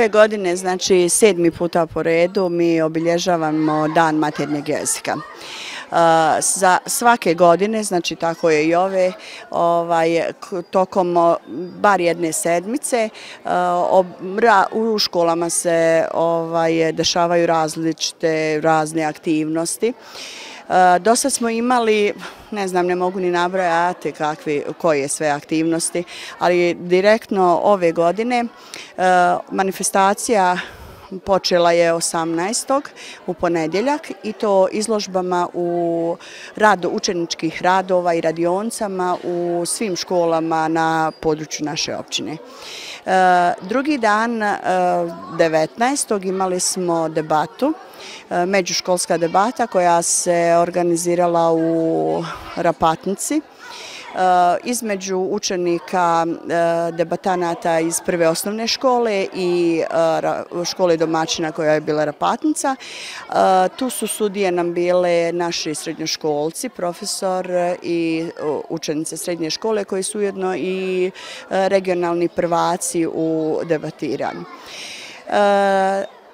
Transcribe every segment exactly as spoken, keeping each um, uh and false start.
Ove godine, znači sedmi puta po redu, mi obilježavamo Dan maternjeg jezika. Za svake godine, znači tako je i ove, ovaj, tokom bar jedne sedmice u školama se ovaj, dešavaju različite razne aktivnosti. Do sad smo imali, ne znam, ne mogu ni nabrojati kakvi, koje sve aktivnosti, ali direktno ove godine manifestacija počela je osamnaestog u ponedjeljak i to izložbama u radu učeničkih radova i radionicama u svim školama na području naše općine. Drugi dan, devetnaestog imali smo debatu, međuškolska debata koja se organizirala u Rapatnici između učenika debatanata iz prve osnovne škole i škole domaćina koja je bila Rapatnica. Tu su sudije nam bile naši srednjoškolci, profesor i učenice srednje škole koji su ujedno i regionalni prvaci u debatiranju.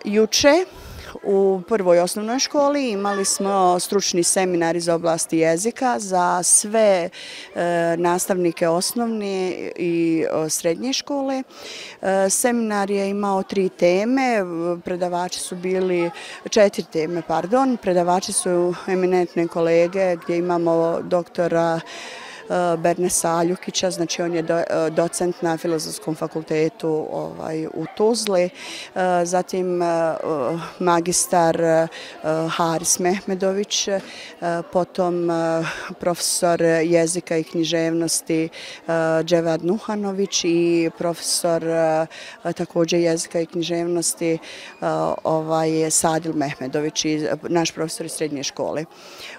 Juče u prvoj osnovnoj školi imali smo stručni seminar iz oblasti jezika za sve nastavnike osnovne i srednje škole. Seminar je imao tri teme, predavači su bili, četiri teme, pardon, predavači su eminentne kolege gdje imamo doktora Bernesa Aljukića, znači on je docent na Filozofskom fakultetu ovaj, u Tuzli, zatim magistar Haris Mehmedović, potom profesor jezika i književnosti Dževad Nuhanović i profesor također jezika i književnosti ovaj, Sadil Mehmedović, i naš profesor iz srednje škole.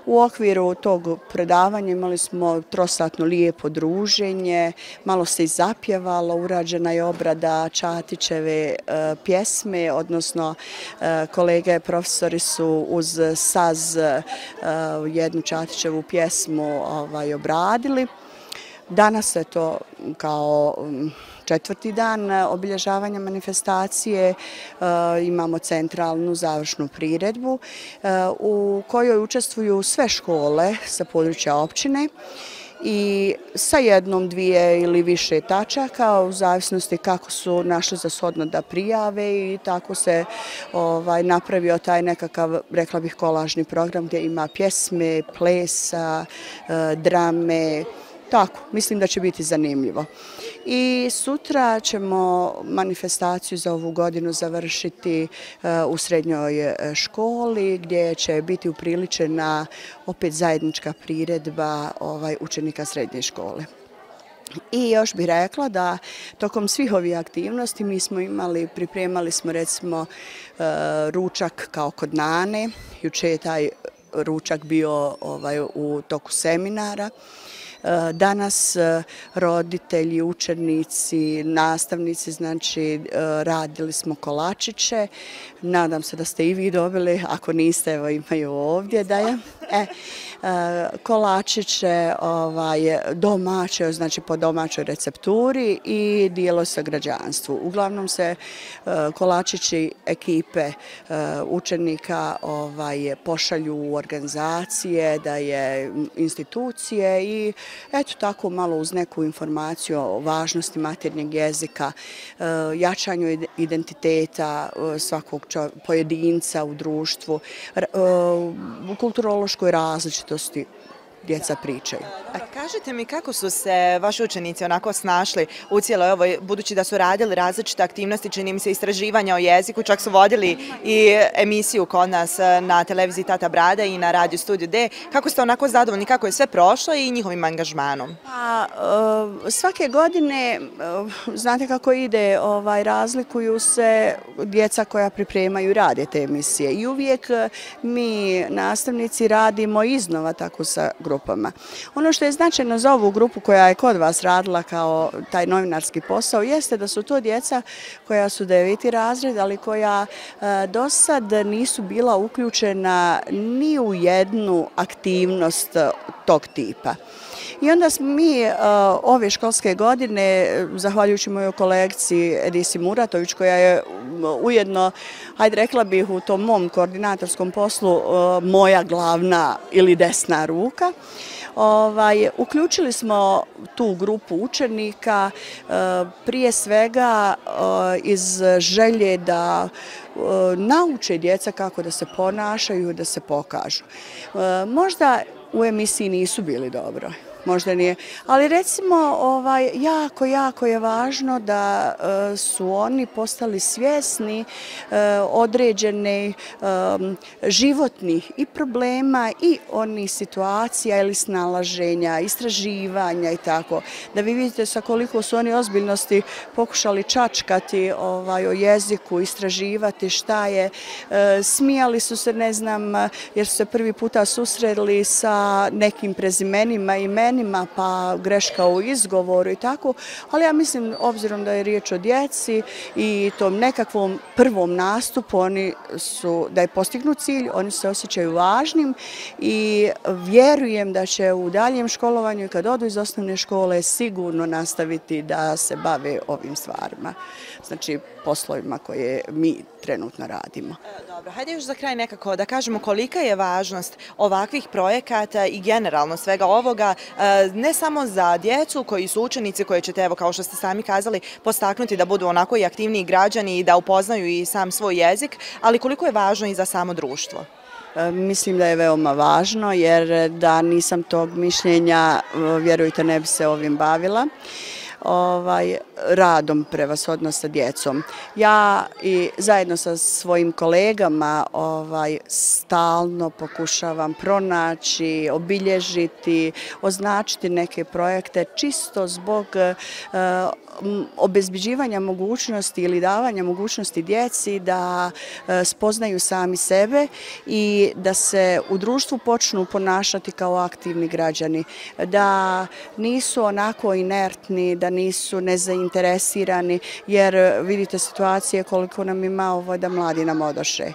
U okviru tog predavanja imali smo trost satno lijepo druženje, malo se i zapjevalo, urađena je obrada Čatićeve e, pjesme, odnosno e, kolege profesori su uz saz e, jednu Čatićevu pjesmu ovaj, obradili. Danas je to kao četvrti dan obilježavanja manifestacije, imamo centralnu završnu priredbu u kojoj učestvuju sve škole sa područja općine i sa jednom, dvije ili više tačaka u zavisnosti kako su našli za shodno da prijave, i tako se ovaj, napravio taj nekakav, rekla bih, kolažni program gdje ima pjesme, plesa, drame. Tako, mislim da će biti zanimljivo. I sutra ćemo manifestaciju za ovu godinu završiti u srednjoj školi gdje će biti upriličena opet zajednička priredba ovaj, učenika srednje škole. I još bih rekla da tokom svih ovih aktivnosti mi smo imali, pripremali smo recimo ručak kao kod nane, juče je taj ručak bio ovaj, u toku seminara. Danas roditelji, učenici, nastavnici, znači radili smo kolačiće. Nadam se da ste i vi dobili, ako niste, evo imaju ovdje da je. E, kolačiće ovaj, domaće, znači po domaćoj recepturi, i dijelo sa građanstvu. Uglavnom se kolačići ekipe učenika ovaj, pošalju u organizacije, da je institucije, i eto tako malo uz neku informaciju o važnosti maternjeg jezika, jačanju identiteta svakog pojedinca u društvu, kulturološkoj različitosti djeca pričaju. Dobro, kažite mi kako su se vaši učenici onako snašli u cijeloj ovoj, budući da su radili različite aktivnosti, čini mi se istraživanja o jeziku, čak su vodili i emisiju kod nas na televiziji Tata Brada i na radiju Studiju D. Kako ste onako zadovoljni, kako je sve prošlo i njihovim angažmanom? Pa, svake godine, znate kako ide, ovaj, razlikuju se djeca koja pripremaju i rade te emisije, i uvijek mi nastavnici radimo iznova tako sa grupom. Ono što je značajno za ovu grupu koja je kod vas radila kao taj novinarski posao jeste da su to djeca koja su deveti razred, ali koja do sad nisu bila uključena ni u jednu aktivnost tog tipa. I onda smo mi ove školske godine, zahvaljujući mojoj kolegici Edisi Muratović, koja je ujedno, hajde rekla bih, u tom mom koordinatorskom poslu moja glavna ili desna ruka, Ovaj, uključili smo tu grupu učenika prije svega iz želje da nauče djeca kako da se ponašaju, da se pokažu. Možda u emisiji nisu bili dobro. Možda nije. Ali recimo ovaj, jako, jako je važno da e, su oni postali svjesni e, određene e, životnih i problema i onih situacija ili snalaženja, istraživanja i tako. Da vi vidite sa koliko su oni ozbiljnosti pokušali čačkati ovaj, o jeziku, istraživati šta je. E, smijali su se, ne znam, jer su se prvi puta susreli sa nekim prezimenima i imenima, pa greška u izgovoru i tako, ali ja mislim, obzirom da je riječ o djeci i tom nekakvom prvom nastupu, oni su, da je postignut cilj, oni se osjećaju važnim i vjerujem da će u daljem školovanju i kad odu iz osnovne škole sigurno nastaviti da se bave ovim stvarima, znači poslovima koje mi trenutno radimo. Dobro, hajde još za kraj nekako da kažemo kolika je važnost ovakvih projekata i generalno svega ovoga, ne samo za djecu koji su učenici koje ćete, evo kao što ste sami kazali, postaknuti da budu onako i aktivniji građani i da upoznaju i sam svoj jezik, ali koliko je važno i za samo društvo? Mislim da je veoma važno, jer da nisam tog mišljenja, vjerujte, ne bi se ovim bavila. Ovaj, radom prevashodno sa djecom. Ja i zajedno sa svojim kolegama ovaj, stalno pokušavam pronaći, obilježiti, označiti neke projekte čisto zbog eh, obezbeđivanja mogućnosti ili davanja mogućnosti djeci da eh, spoznaju sami sebe i da se u društvu počnu ponašati kao aktivni građani, da nisu onako inertni, da nisu nezainteresirani, jer vidite situacije koliko nam ima ovo da mladi nam odoše.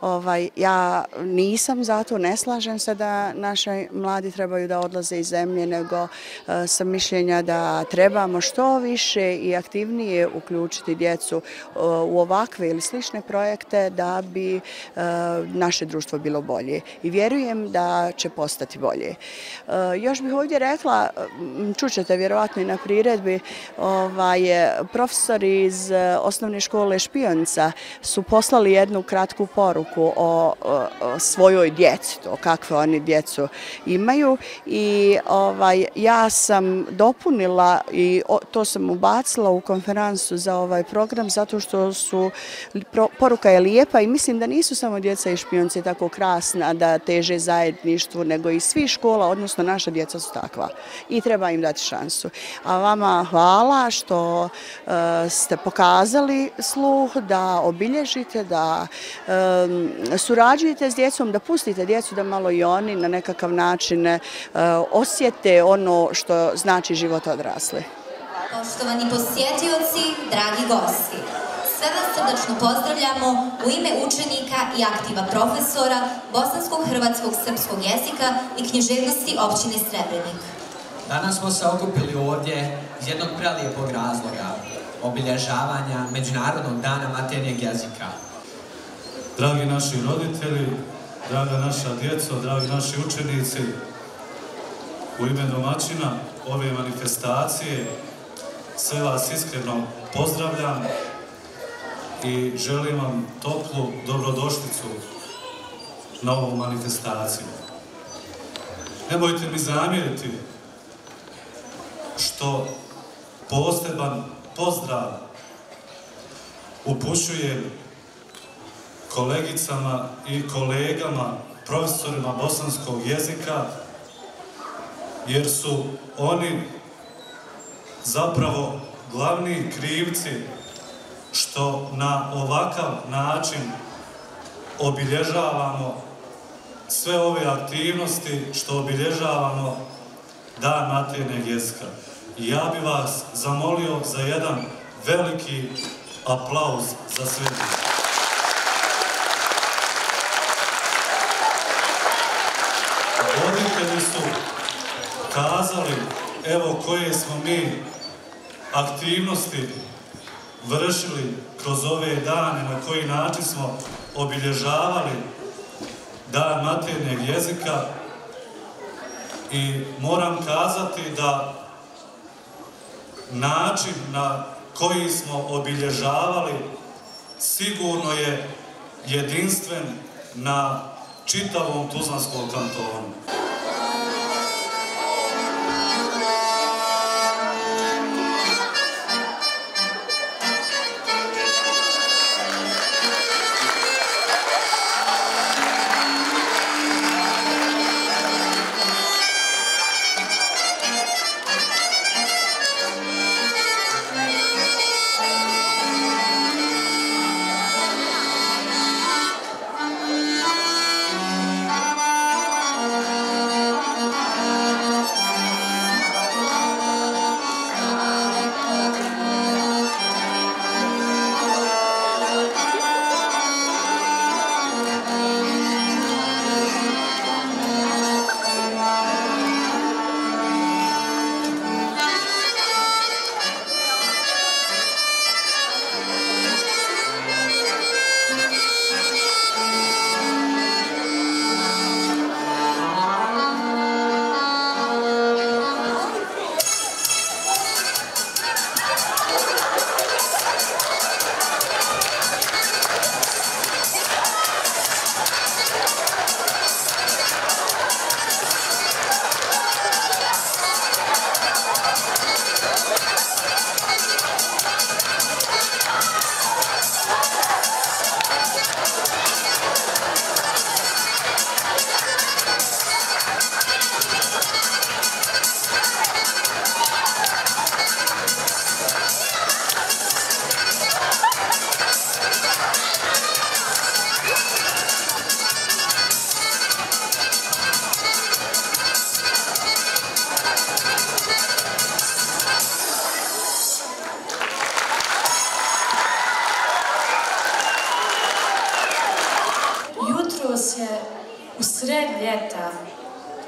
Ovaj, ja nisam zato, ne slažem se da naši mladi trebaju da odlaze iz zemlje, nego e, sam mišljenja da trebamo što više i aktivnije uključiti djecu e, u ovakve ili slične projekte da bi e, naše društvo bilo bolje. I vjerujem da će postati bolje. E, još bih ovdje rekla, čućete vjerovatno i na priredbi, Ovaj, profesori iz osnovne škole Špionica su poslali jednu kratku poruku o, o, o svojoj djeci, o kakve oni djecu imaju i ovaj, ja sam dopunila i o, to sam ubacila u konferencu za ovaj program zato što su, pro, poruka je lijepa i mislim da nisu samo djeca i Špionci tako krasna da teže zajedništvu, nego i svih škola, odnosno naša djeca su takva i treba im dati šansu. A vama hvala što uh, ste pokazali sluh, da obilježite, da um, surađujete s djecom, da pustite djecu da malo i oni na nekakav način uh, osjete ono što znači život odrasle. Poštovani posjetioci, dragi gosti, sve vas srdačno pozdravljamo u ime učenika i aktiva profesora bosanskog, hrvatskog, srpskog jezika i književnosti općine Srebrenik. Danas smo se okupili ovdje iz jednog prelijepog razloga, obilježavanja Međunarodnog dana maternjeg jezika. Dragi naši roditelji, draga naša djeco, dragi naši učenici, u ime domaćina ove manifestacije sve vas iskreno pozdravljam i želim vam toplu dobrodošlicu na ovu manifestaciju. Nemojte mi zamjeriti što poseban pozdrav upućujem kolegicama i kolegama, profesorima bosanskog jezika, jer su oni zapravo glavni krivci što na ovakav način obilježavamo sve ove aktivnosti, što obilježavamo Dan maternjeg jezika. I ja bih vas zamolio za jedan veliki aplauz za sve. Roditelji su kazali evo koje smo mi aktivnosti vršili kroz ove dane, na koji način smo obilježavali dan maternjeg jezika, i moram kazati da način na koji smo obilježavali sigurno je jedinstven na čitavom Tuzlanskom kantonu.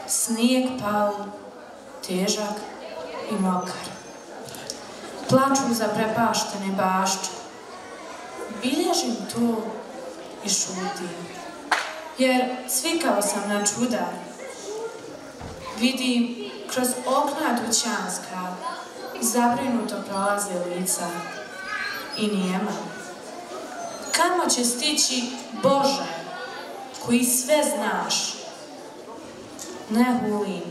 Snijeg pao, težak i mokar. Plaču zaprepaštene bašče. Bilježim to i šutim, jer svikao sam na čuda. Vidim kroz okna dućanska zabrinuto prolaze lica i nijema. Kamo će stići Bože koji sve znaš? Ne hulim,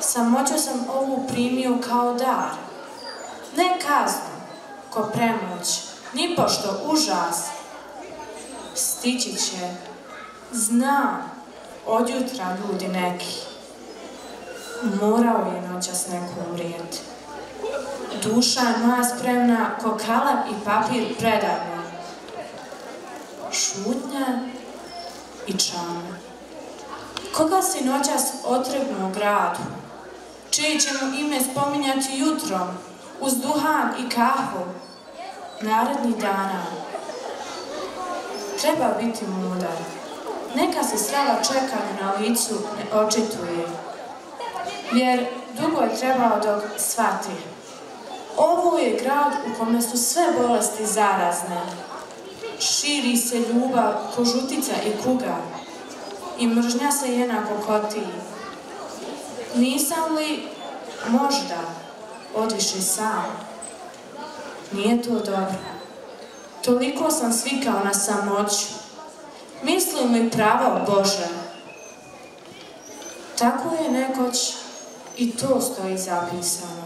samoću sam ovu primio kao dar. Ne kaznu, ko premoć, nipošto užas. Stići će, znam, od jutra ljudi neki. Morao je noćas neko umrijeti. Duša je moja spremna, ko kalem i papir predavno. Šutnja i čama. Koga si noćas otrebno u gradu, čije ćemo ime spominjati jutrom, uz duhan i kahvu, narednih dana. Treba biti mudar, neka se slava čekanju na licu ne očituje, jer dugo je trebao dok shvati. Ovo je grad u kome su sve bolesti zarazne, širi se ljubav, kožutica i kuga, i mržnja se jednako koti. Nisam li možda odviše sam? Nije to dobro. Toliko sam svikao na samoću. Mislim li pravo Bože? Tako je nekoć i to stoji zapisano.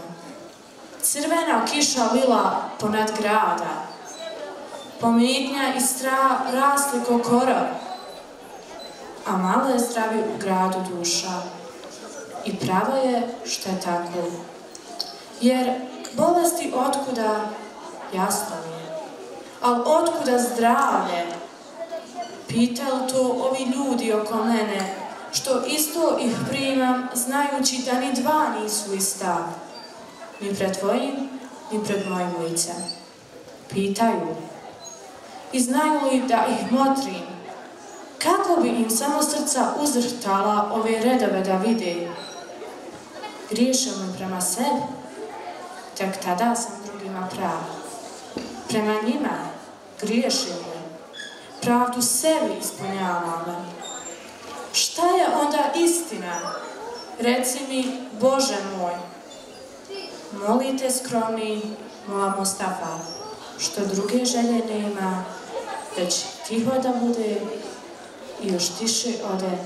Crvena kiša lila ponad grada. Pomitnja i strah rasli ko korov. A malo je zdravi u gradu duša. I pravo je što je tako. Jer bolesti otkuda, jasno mi je. Ali otkuda zdravlje? Pitaju to ovi ljudi oko mene, što isto ih primam, znajući da ni dva nisu ista. Ni pred tvojim, ni pred mojim licem. Pitaju. I znaju li da ih motrim? Kako bi im samo srca uzrtala ove redove da vide? griješimo i prema sebi, tek tada sam drugima prava. Prema njima griješimo, pravdu sebi ispunjavamo. Šta je onda istina? Reci mi, Bože moj, molite skromni moja Mustafa, što druge želje nema, već tiho da bude i još tiše ode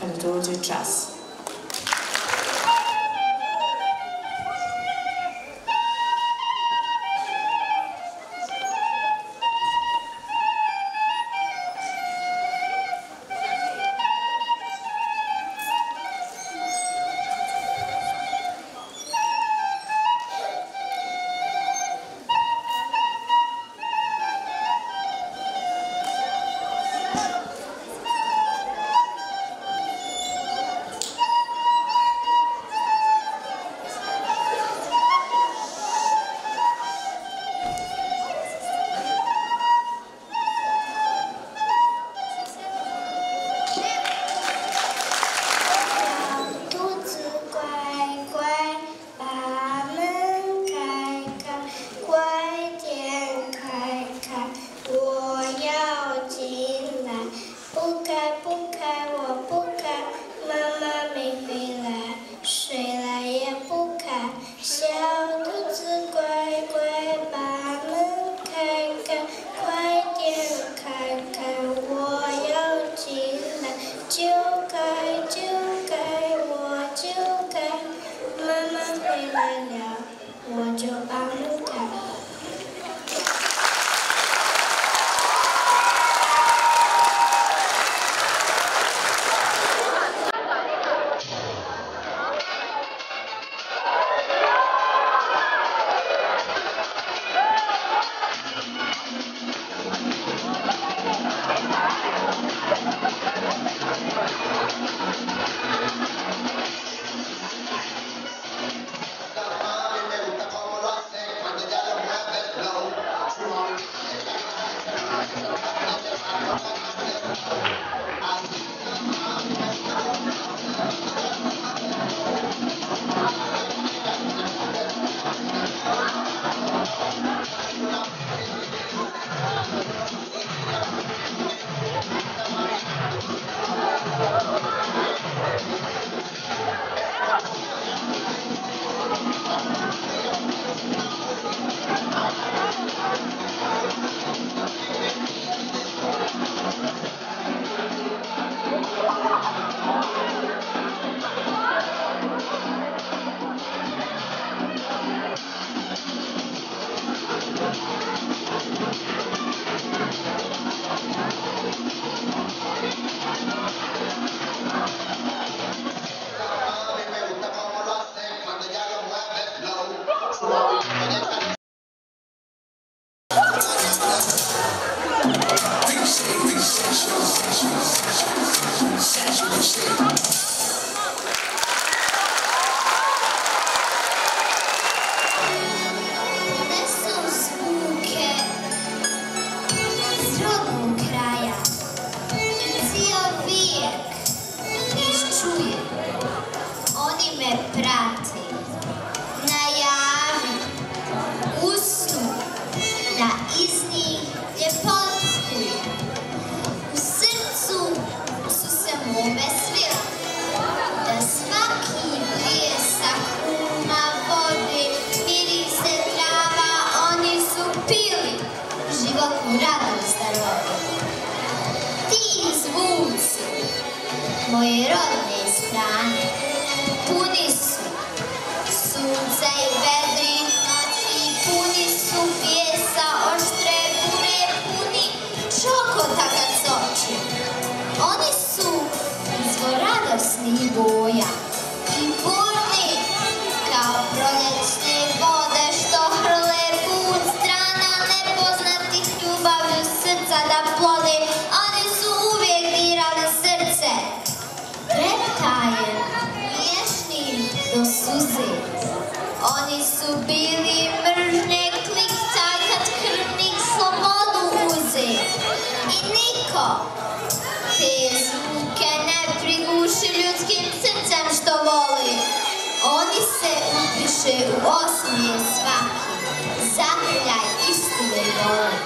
kad dođe čas. Te zvuke ne priguši ljudskim srcem što voli. Oni osmije svaki, zakrljaj istine boli,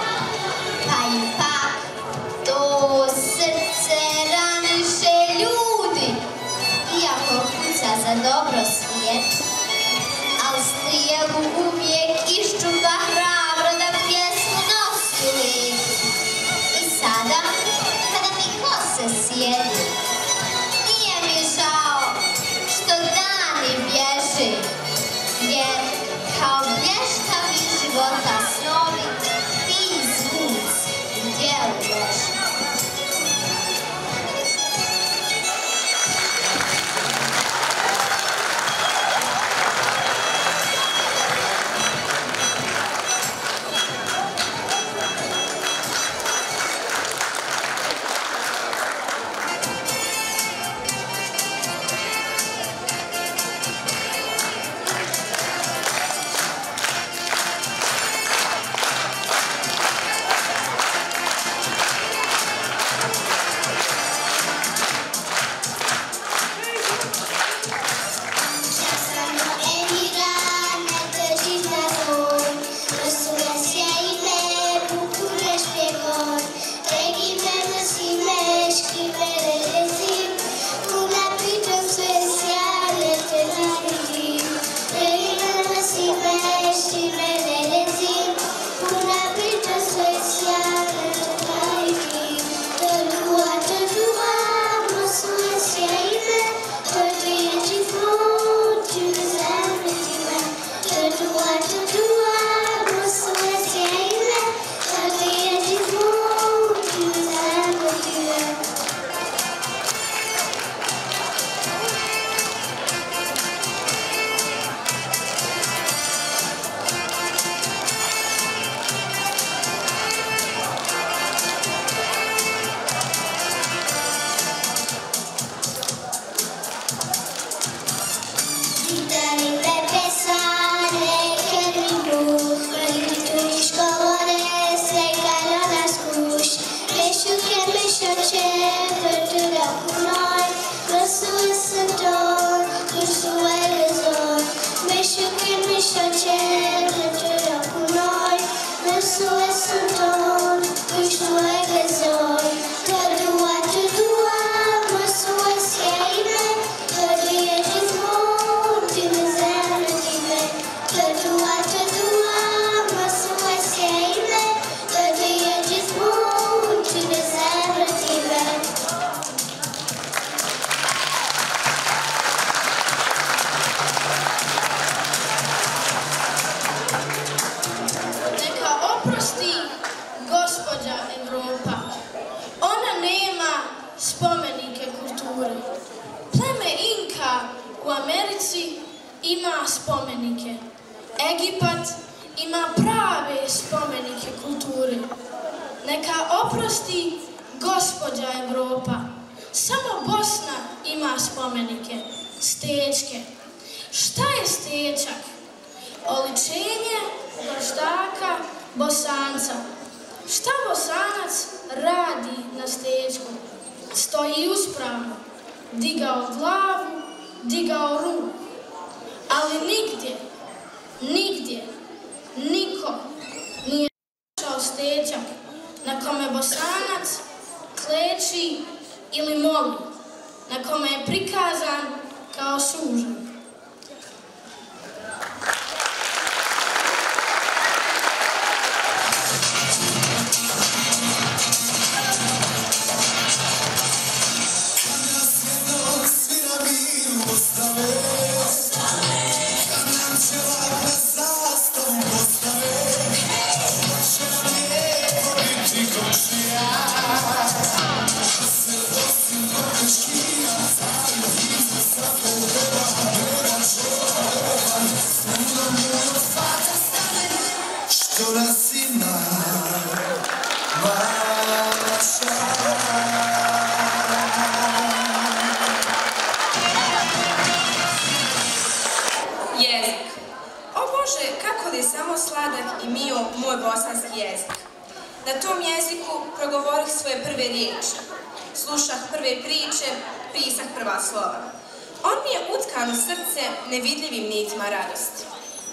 pa i pak to srce raniše ljudi, iako kuca za dobro svijet, al strijelu uvijek iščupa hrabro da pjesmu nosi u lijetu. I sada, kada mi kose sjeti, nije mi žao što dani bježi, jer kao blještavi života snovi ti zvuci u djelu loži.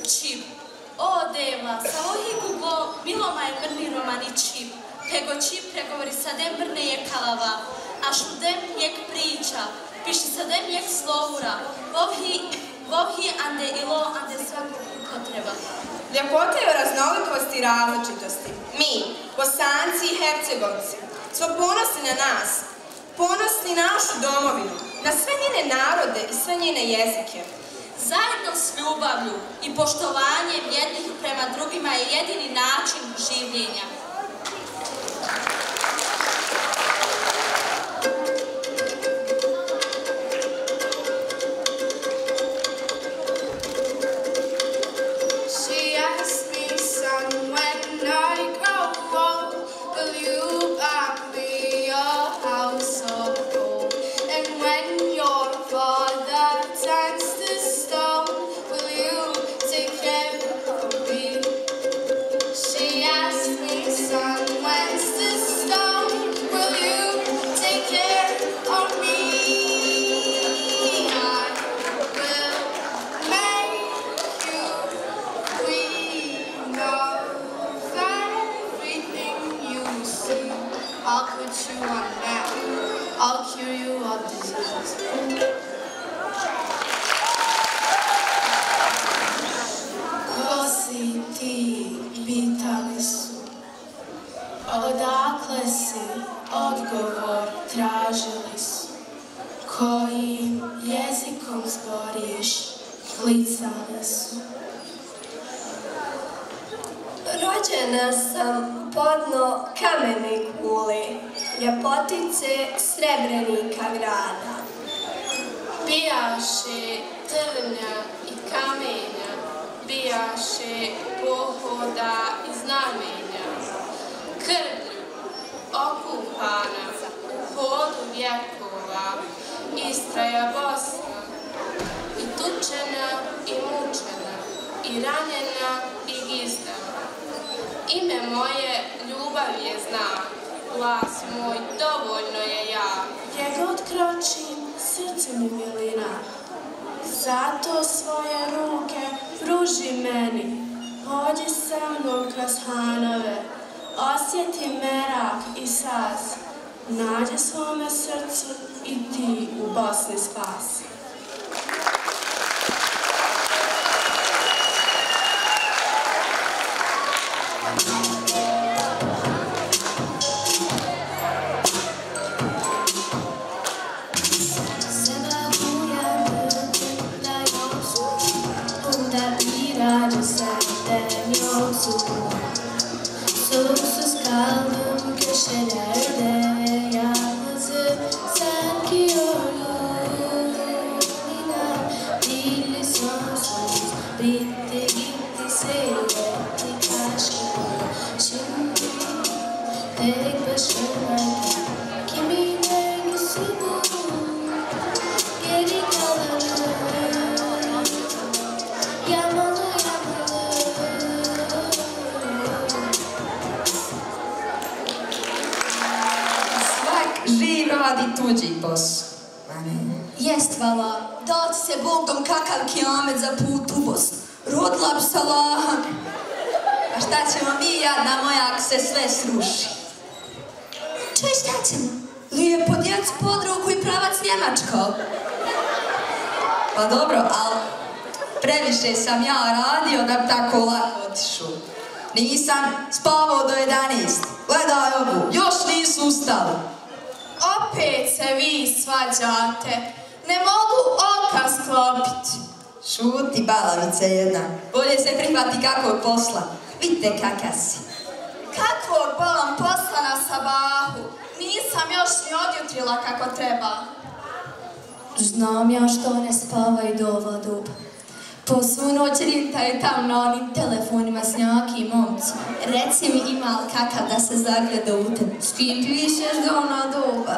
kući. O, deva, sa ohi gugo, miloma je brni romanići. Tego čip pregovori sadem brne je kalava, a šudem njeg priča, piši sadem njeg slovura, vovhi ande ilo ande svakog potreba. Ljepota je o raznolikosti i različitosti. Mi, Bosanci i Hercegovci, smo ponosni na nas, ponosni na našu domovinu, na sve njene narode i sve njene jezike. Zajedno s ljubavlju i poštovanjem jednih prema drugima je jedini način življenja. Rođena sam podno kamene kule, ljepotice Srebrenika grada. Bijaše trnja i kamenja, bijaše pohoda i znamenja. Krvlju okupana u hodu vjekova, Istraja Bosna, i tučena, i mučena, i ranjena, i gizdana. Ime moje ljubav je znak, glas moj dovoljno je jak. Gdje god kročim, srce mi milina, zato svoje ruke pruži meni. Pođi sa mnom kroz hanove, osjeti merak i saz, nađi svome srcu i ti u Bosni spasi. Pa dobro, ali previše sam ja radio da bi tako lako otišu. Nisam spavao do jedanaest. Gledaj ovu, još nisu ustali. Opet se vi svađate. Ne mogu oka sklopiti. Šuti, balavice jedna. Bolje se prihvati kakvog posla. Vidite kakav si. Kakvog bolam posla na sabahu. Nisam još ni odjutrila kako treba. Znam ja što ne spavaju do ova doba. Po svu noć rintaju tam na onim telefonima s njaki momci. Reci mi ima li kakav da se zagleda u te. S kim pišeš do ona doba?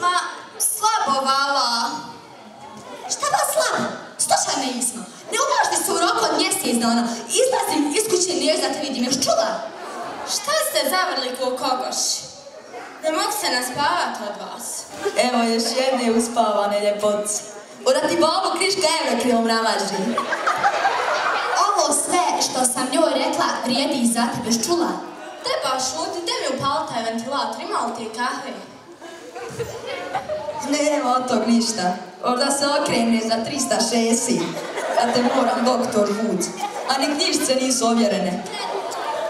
Ma, slabo vala. Šta ba slabo? Stoša ne isma. Ne umaš ti se u roku od mjesec dana. Izlazim iz kuće nije da te vidim. Još čula? Šta ste zavrli ko kogoši? Ne mogu se naspavati od vas. Evo još jedne uspavane ljepoci. Oda ti bobu kriška evra krivom ramaži. što sam njoj rekla vrijedi i za tebe, čula? Treba šuti, gdje mi upali taj ventilator, imali ti kahve? Nema od tog ništa, možda se okreneš za trista šezdeset, a te moram doktor vud, a ni knjižice nisu ovjerene.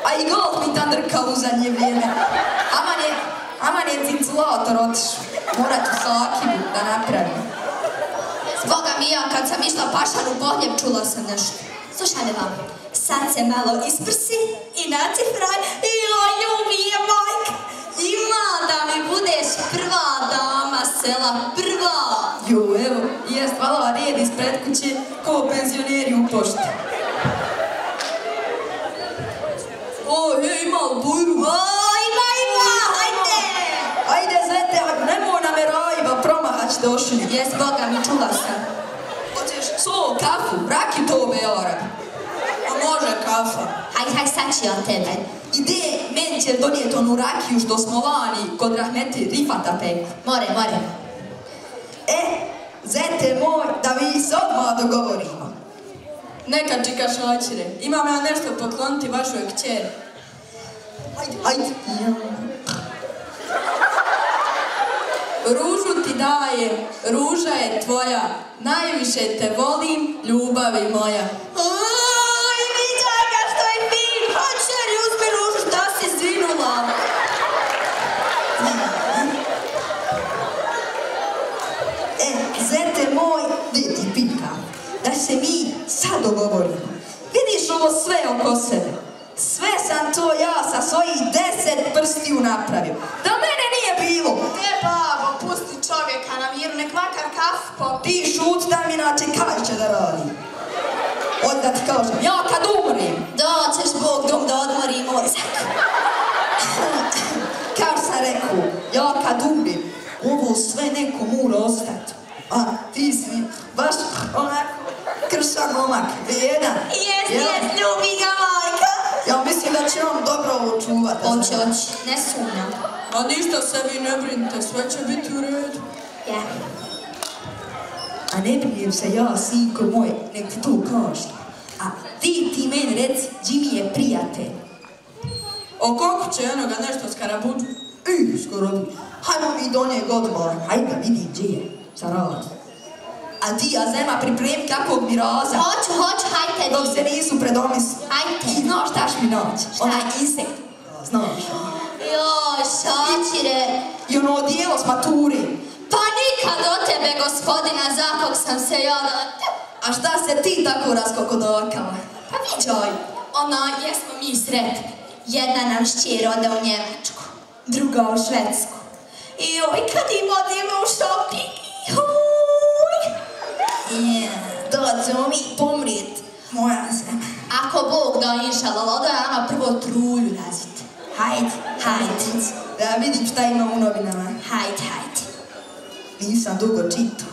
A i golf mi tam drkao u zadnje vrijeme, aman je ventilator otišu, morat ću sakivu da napravim. Boga mi ja, kad sam išla pašan u Bohljeb, čula sam nešto. Slušaj, Nevam, sad se malo isprsi i nacifraj. Joj, ljubi je majka. Ima da mi budeš prva dama sela, prva. Jo, evo, jest valova red ispred kuće, ko penzioneri u pošti. O, je, ima u bujru. O, ima, ima, hajde. Hajde, zvete, nemoj na me rajiva, promahać došli. Jes, Boga mi, čula sam. So, kafu, raki tobe, Arab. A može kafa. Hajde, hajde, sad ću ja tebe. Ide, meni će donijeti onu rakiju što smo vani kod Rahmeti Rifata peku. More, more. E, zete moj, da vi se odmah dogovorimo. Neka čikaš očire, imam ja nešto pokloniti vašoj kćeri. Hajde, hajde. Ružu ti dajem, ruža je tvoja, najviše te volim, ljubavi moja. Uj, viđa ga što je fin, hoćeri, uzmi ružu, da si zvinula. E, zete moj, gdje ti pitam, da se mi sad dogovorimo. Vidiš ovo sve oko sebe, sve sam to ja sa svojih deset prstiju napravio. Da mene nije bilo. Ne, babo. Pusti čovjeka na miru, nek vakar kafu popi. Ti šut, daj mi inače kaj će da radi. Onda ti kažem, ja kad umrim. Da, ćeš Bog dom da odmori mozak. Kao sam rekao, ja kad umrim, ovo sve neko mora ostati. A ti si baš onako kršan momak, vrijedan. Jes, jes, ljubi ga majka. Ja mislim da će on dobro ovo čuvati. Oće, oće, ne sumnjam. A ništa se vi ne brinite, sve će biti u redu. Ja. A ne brijem se ja, sinko moj, nek ti to kaži. A ti ti meni reci, Jimmy je prijatelj. O koliko će onoga nešto skarabuđu? I, skarabuđu. Hajmo mi do njeg odmah, hajde da vidim gdje je, sarala. A ti, a zema, pripremi kakvog miraza. Hoću, hoću, hajte. Dok se nisu predomisli. Hajte. I znaš šta šmi naći, onaj insekt. Znaš. Joj, šačire. I ono odijelo s maturi. Pa nikad od tebe, gospodina, zakog sam se jada. A šta se ti tako raskokodokala? Pa viđaj, ona, jesmo mi sretni. Jedna nam šći roda u Njemačku, druga u Švedsku. I joj, kad im odijemo u šoping, joj. Je, dođemo mi pomrit, moja zem. Ako Bog da inšala, odaj nama prvo trulju razviti. Hajde, hajde. Da vidim šta ima u novinama. Hajde, hajde. Nisam dugo čitao.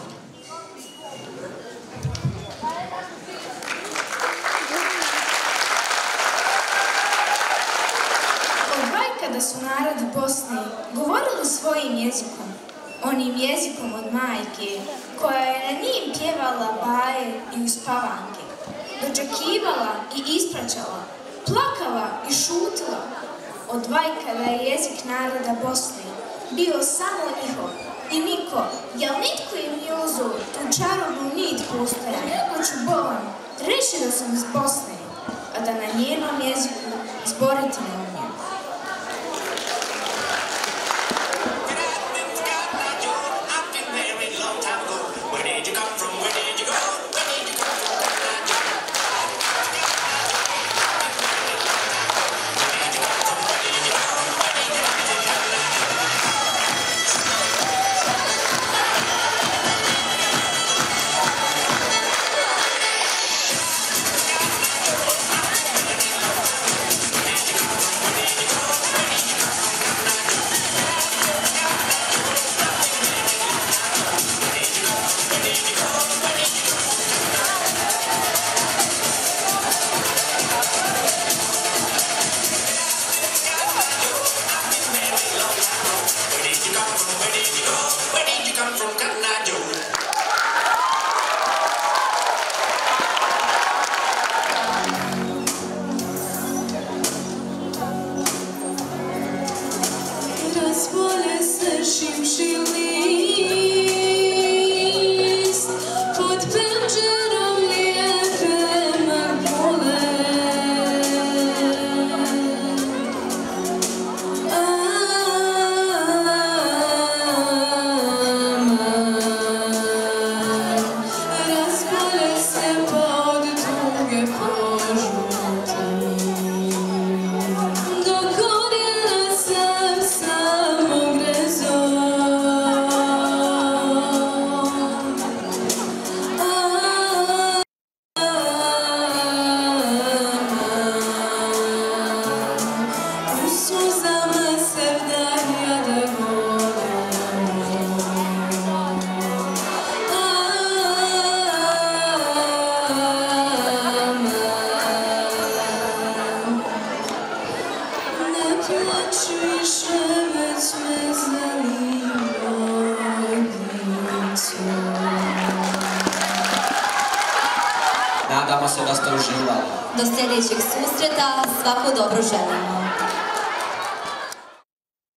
Od vajka da su narodi Bosne govorili svojim jezikom. Onim jezikom od majke, koja je na njim pjevala baje i uspavanke. Dočekivala i ispraćala, plakala i šutila. Od vajka da je jezik naroda Bosne bio samo njihov i niko, jel nitko im nije uzeo tu čarobnu nit postoja, nego ću bolan, reći da sam iz Bosne, a da na njenom jeziku zboriti na njom. Nadamo se da ste uživali. Do sljedećeg susreta, svako dobro želimo.